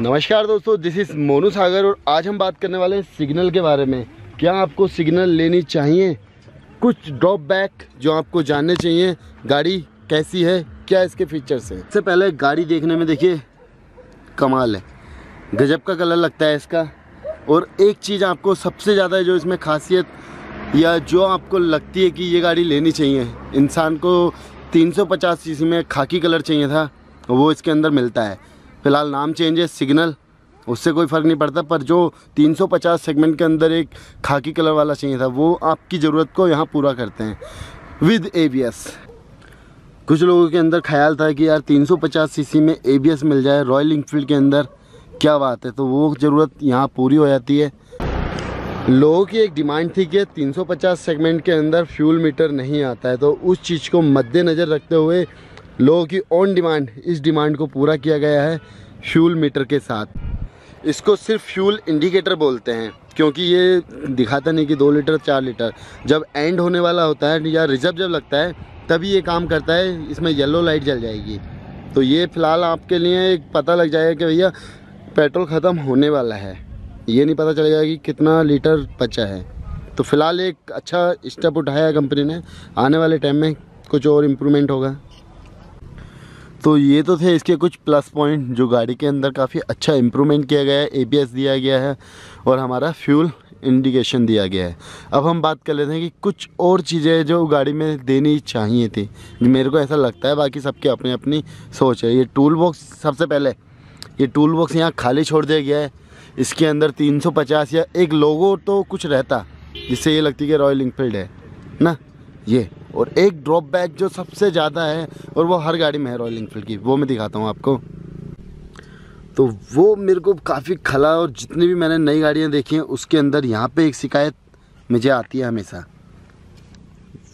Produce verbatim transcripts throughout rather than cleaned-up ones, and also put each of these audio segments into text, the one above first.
नमस्कार दोस्तों, this is Monu सागर और आज हम बात करने वाले हैं सिग्नल के बारे में। क्या आपको सिग्नल लेनी चाहिए, कुछ ड्रॉबैक जो आपको जानने चाहिए, गाड़ी कैसी है, क्या इसके फीचर्स हैं। सबसे पहले गाड़ी देखने में देखिए कमाल है, गजब का कलर लगता है इसका। और एक चीज़ आपको सबसे ज़्यादा जो इसमें खासियत या जो आपको लगती है कि ये गाड़ी लेनी चाहिए, इंसान को तीन सौ पचास सीसी में खाकी कलर चाहिए था, वो इसके अंदर मिलता है। फिलहाल नाम चेंज है सिग्नल, उससे कोई फ़र्क नहीं पड़ता, पर जो तीन सौ पचास सेगमेंट के अंदर एक खाकी कलर वाला चाहिए था वो आपकी ज़रूरत को यहाँ पूरा करते हैं विद ए बी एस। कुछ लोगों के अंदर ख्याल था कि यार तीन सौ पचास सीसी में ए बी एस मिल जाए रॉयल एनफील्ड के अंदर, क्या बात है, तो वो ज़रूरत यहाँ पूरी हो जाती है। लोगों की एक डिमांड थी कि तीन सौ पचास सेगमेंट के अंदर फ्यूल मीटर नहीं आता है, तो उस चीज़ को मद्देनज़र रखते हुए लोगों की ऑन डिमांड इस डिमांड को पूरा किया गया है फ्यूल मीटर के साथ। इसको सिर्फ फ्यूल इंडिकेटर बोलते हैं क्योंकि ये दिखाता नहीं कि दो लीटर चार लीटर, जब एंड होने वाला होता है या रिजर्व जब लगता है तभी ये काम करता है, इसमें येलो लाइट जल जाएगी। तो ये फ़िलहाल आपके लिए एक पता लग जाएगा कि भैया पेट्रोल ख़त्म होने वाला है, ये नहीं पता चलेगा कि कितना लीटर बचा है। तो फ़िलहाल एक अच्छा स्टेप उठाया कंपनी ने, आने वाले टाइम में कुछ और इम्प्रूवमेंट होगा। तो ये तो थे इसके कुछ प्लस पॉइंट जो गाड़ी के अंदर काफ़ी अच्छा इम्प्रूवमेंट किया गया है, ए बी एस दिया गया है और हमारा फ्यूल इंडिकेशन दिया गया है। अब हम बात कर लेते हैं कि कुछ और चीज़ें जो गाड़ी में देनी चाहिए थी, मेरे को ऐसा लगता है, बाकी सबके अपनी अपनी सोच है। ये टूल बॉक्स, सबसे पहले ये टूल बॉक्स यहाँ खाली छोड़ दिया गया है, इसके अंदर तीन सौ पचास या एक लोगो तो कुछ रहता जिससे ये लगती कि रॉयल एनफील्ड है ना ये। और एक ड्रॉबैक जो सबसे ज़्यादा है और वो हर गाड़ी में है रॉयल एनफील्ड की, वो मैं दिखाता हूँ आपको। तो वो मेरे को काफ़ी खला, और जितनी भी मैंने नई गाड़ियाँ देखी हैं उसके अंदर यहाँ पे एक शिकायत मुझे आती है हमेशा,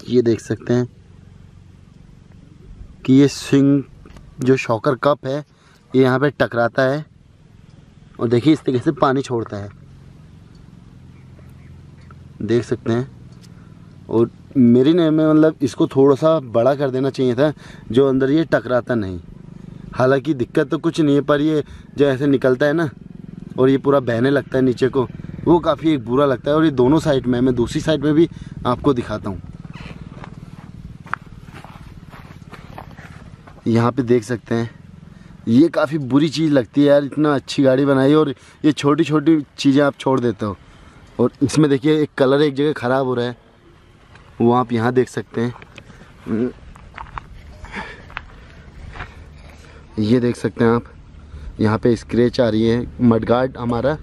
ये देख सकते हैं कि ये स्विंग जो शॉकर कप है ये यहाँ पे टकराता है और देखिए इस तरीके से पानी छोड़ता है, देख सकते हैं। और मेरी नज़र में मतलब इसको थोड़ा सा बड़ा कर देना चाहिए था जो अंदर ये टकराता नहीं। हालांकि दिक्कत तो कुछ नहीं है, पर ये जो ऐसे निकलता है ना और ये पूरा बहने लगता है नीचे को, वो काफ़ी एक बुरा लगता है। और ये दोनों साइड में, मैं दूसरी साइड में भी आपको दिखाता हूँ, यहाँ पे देख सकते हैं, ये काफ़ी बुरी चीज़ लगती है यार, इतना अच्छी गाड़ी बनाई और ये छोटी छोटी चीज़ें आप छोड़ देते हो। और इसमें देखिए एक कलर एक जगह ख़राब हो रहा है, वो आप यहाँ देख सकते हैं, ये देख सकते हैं आप, यहाँ पे स्क्रैच आ रही है, मडगार्ड हमारा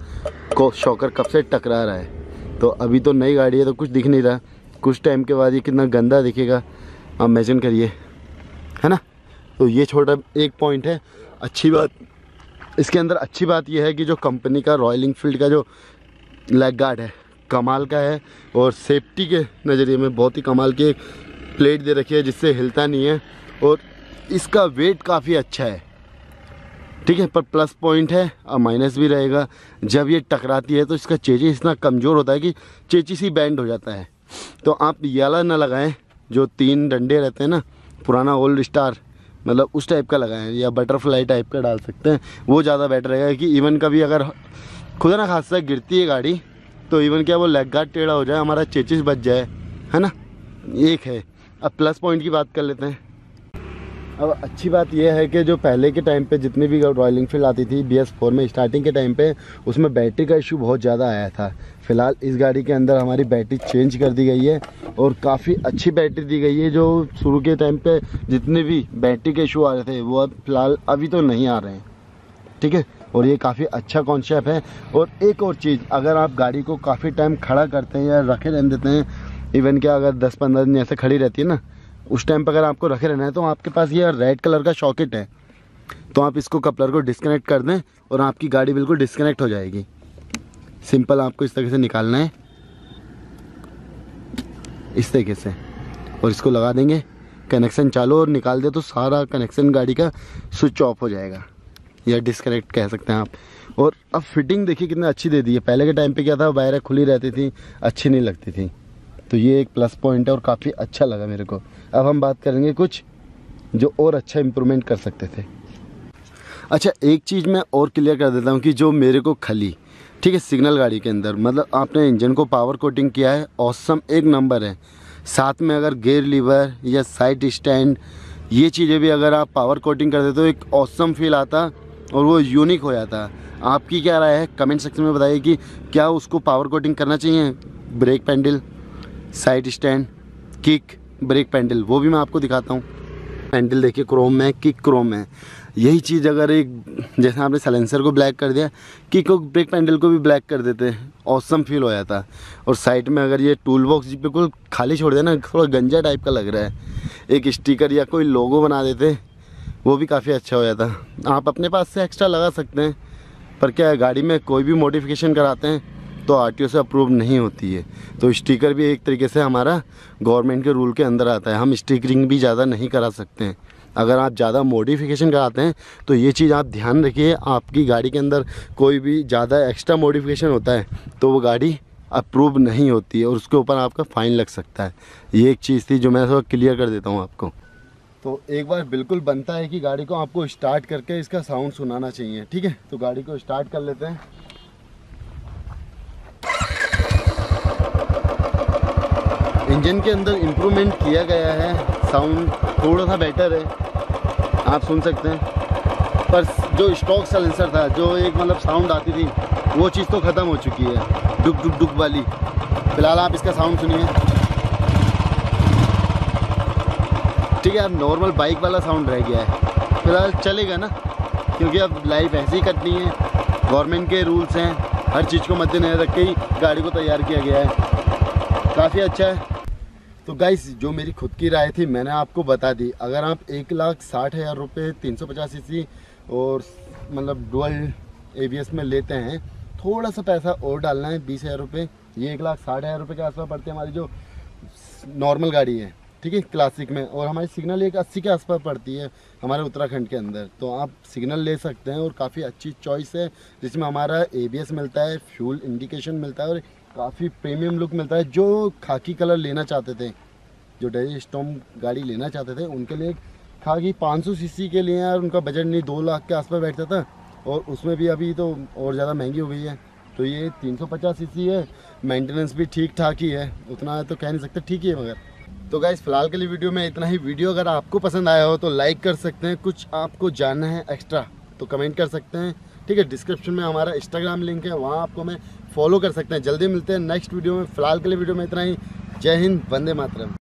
को शॉकर कब से टकरा रहा है। तो अभी तो नई गाड़ी है तो कुछ दिख नहीं रहा, कुछ टाइम के बाद ये कितना गंदा दिखेगा आप इमेजिन करिए, है ना। तो ये छोटा एक पॉइंट है। अच्छी बात इसके अंदर, अच्छी बात ये है कि जो कंपनी का रॉयल एनफील्ड का जो लैग गार्ड है कमाल का है, और सेफ्टी के नज़रिए में बहुत ही कमाल की एक प्लेट दे रखी है जिससे हिलता नहीं है, और इसका वेट काफ़ी अच्छा है, ठीक है। पर प्लस पॉइंट है और माइनस भी रहेगा, जब ये टकराती है तो इसका चेचिस इतना कमज़ोर होता है कि चेचिस ही बैंड हो जाता है। तो आप याला ना लगाएं, जो तीन डंडे रहते हैं ना, पुराना ओल्ड स्टार मतलब उस टाइप का लगाएं, या बटरफ्लाई टाइप का डाल सकते हैं, वो ज़्यादा बेटर रहेगा। कि इवन कभी अगर खुदा ना खासा गिरती है गाड़ी तो इवन क्या वो लेग गार्ड टेढ़ा हो जाए, हमारा चेचिस बच जाए, है ना, एक है। अब प्लस पॉइंट की बात कर लेते हैं। अब अच्छी बात यह है कि जो पहले के टाइम पे जितनी भी रॉयल एनफील्ड आती थी बी एस फोर में स्टार्टिंग के टाइम पे, उसमें बैटरी का इशू बहुत ज़्यादा आया था। फिलहाल इस गाड़ी के अंदर हमारी बैटरी चेंज कर दी गई है और काफ़ी अच्छी बैटरी दी गई है। जो शुरू के टाइम पर जितने भी बैटरी के इशू आ रहे थे वो अब फिलहाल अभी तो नहीं आ रहे हैं, ठीक है। और ये काफ़ी अच्छा कॉन्सेप्ट है। और एक और चीज़, अगर आप गाड़ी को काफ़ी टाइम खड़ा करते हैं या रखे रहने देते हैं, इवन क्या अगर दस पंद्रह दिन ऐसे खड़ी रहती है ना, उस टाइम पर अगर आपको रखे रहना है तो आपके पास ये रेड कलर का शॉकेट है, तो आप इसको कपलर को डिस्कनेक्ट कर दें और आपकी गाड़ी बिल्कुल डिस्कनेक्ट हो जाएगी। सिंपल आपको इस तरीके से निकालना है, इस तरीके से, और इसको लगा देंगे, कनेक्शन चालू और निकाल दे तो सारा कनेक्शन गाड़ी का स्विच ऑफ हो जाएगा या डिस्कनेक्ट कह सकते हैं आप। और अब फिटिंग देखिए कितना अच्छी दे दी है, पहले के टाइम पे क्या था वायरें खुली रहती थी, अच्छी नहीं लगती थी। तो ये एक प्लस पॉइंट है और काफ़ी अच्छा लगा मेरे को। अब हम बात करेंगे कुछ जो और अच्छा इम्प्रूवमेंट कर सकते थे। अच्छा एक चीज़ मैं और क्लियर कर देता हूँ कि जो मेरे को खली, ठीक है, सिग्नल गाड़ी के अंदर, मतलब आपने इंजन को पावर कोटिंग किया है, ऑसम एक नंबर है। साथ में अगर गेयर लीवर या साइड स्टैंड ये चीज़ें भी अगर आप पावर कोटिंग कर देते हो एक ऑसम फील आता और वो यूनिक हो जाता। आपकी क्या राय है कमेंट सेक्शन में बताइए कि क्या उसको पावर कोटिंग करना चाहिए। Brake pedal, side stand, kick, brake pedal, वो भी मैं आपको दिखाता हूँ। पैंडल देखिए क्रोम है, किक क्रोम है। यही चीज़ अगर एक जैसे आपने साइलेंसर को ब्लैक कर दिया, किक को, ब्रेक पैंडल को भी ब्लैक कर देते, ऑसम फील हो जाता। और साइड में अगर ये टूल बॉक्स बिल्कुल खाली छोड़ देना, थोड़ा गंजा टाइप का लग रहा है, एक स्टिकर या कोई लोगो बना देते, वो भी काफ़ी अच्छा हो जाता। आप अपने पास से एक्स्ट्रा लगा सकते हैं, पर क्या है गाड़ी में कोई भी मॉडिफिकेशन कराते हैं तो आरटीओ से अप्रूव नहीं होती है, तो स्टिकर भी एक तरीके से हमारा गवर्नमेंट के रूल के अंदर आता है। हम स्टिकरिंग भी ज़्यादा नहीं करा सकते हैं। अगर आप ज़्यादा मॉडिफिकेशन कराते हैं तो ये चीज़ आप ध्यान रखिए, आपकी गाड़ी के अंदर कोई भी ज़्यादा एक्स्ट्रा मॉडिफिकेशन होता है तो वो गाड़ी अप्रूव नहीं होती है और उसके ऊपर आपका फ़ाइन लग सकता है। ये एक चीज़ थी जो मैं थोड़ा क्लियर कर देता हूँ आपको। तो एक बार बिल्कुल बनता है कि गाड़ी को आपको स्टार्ट करके इसका साउंड सुनाना चाहिए, ठीक है। तो गाड़ी को स्टार्ट कर लेते हैं। इंजन के अंदर इम्प्रूवमेंट किया गया है, साउंड थोड़ा सा बेटर है, आप सुन सकते हैं। पर जो स्टॉक साइलेंसर था, जो एक मतलब साउंड आती थी, वो चीज़ तो ख़त्म हो चुकी है, डुक डुक डुक वाली। फिलहाल आप इसका साउंड सुनिए, ठीक है। अब नॉर्मल बाइक वाला साउंड रह गया है, फिलहाल चलेगा ना, क्योंकि अब लाइफ ऐसे ही कटनी है। गवर्नमेंट के रूल्स हैं, हर चीज़ को मद्देनजर रख के ही गाड़ी को तैयार किया गया है, काफ़ी अच्छा है। तो गाइस जो मेरी खुद की राय थी मैंने आपको बता दी। अगर आप एक लाख साठ हज़ार रुपये तीन सौ पचास सी सी और मतलब डुअल एबीएस में लेते हैं, थोड़ा सा पैसा और डालना है, बीस हज़ार रुपये। ये एक लाख साठ हज़ार रुपये के आसपास पड़ते हैं हमारी जो नॉर्मल गाड़ी है, ठीक है, क्लासिक में। और हमारी सिग्नल एक अस्सी के आसपास पड़ती है हमारे उत्तराखंड के अंदर। तो आप सिग्नल ले सकते हैं और काफ़ी अच्छी चॉइस है, जिसमें हमारा एबीएस मिलता है, फ्यूल इंडिकेशन मिलता है और काफ़ी प्रीमियम लुक मिलता है। जो खाकी कलर लेना चाहते थे, जो डेजी स्टॉम गाड़ी लेना चाहते थे, उनके लिए खाकी पाँच सौ सीसी के लिए यार उनका बजट नहीं दो लाख के आसपास बैठता था, और उसमें भी अभी तो और ज़्यादा महंगी हो गई है। तो ये तीन सौ पचास सीसी है, मेंटेनेंस भी ठीक ठाक ही है, उतना तो कह नहीं सकते, ठीक ही है मगर। तो गाइस फिलहाल के लिए वीडियो में इतना ही। वीडियो अगर आपको पसंद आया हो तो लाइक कर सकते हैं। कुछ आपको जानना है एक्स्ट्रा तो कमेंट कर सकते हैं, ठीक है। डिस्क्रिप्शन में हमारा इंस्टाग्राम लिंक है, वहाँ आपको मैं फॉलो कर सकते हैं। जल्दी मिलते हैं नेक्स्ट वीडियो में। फिलहाल के लिए वीडियो में इतना ही। जय हिंद, वंदे मातरम।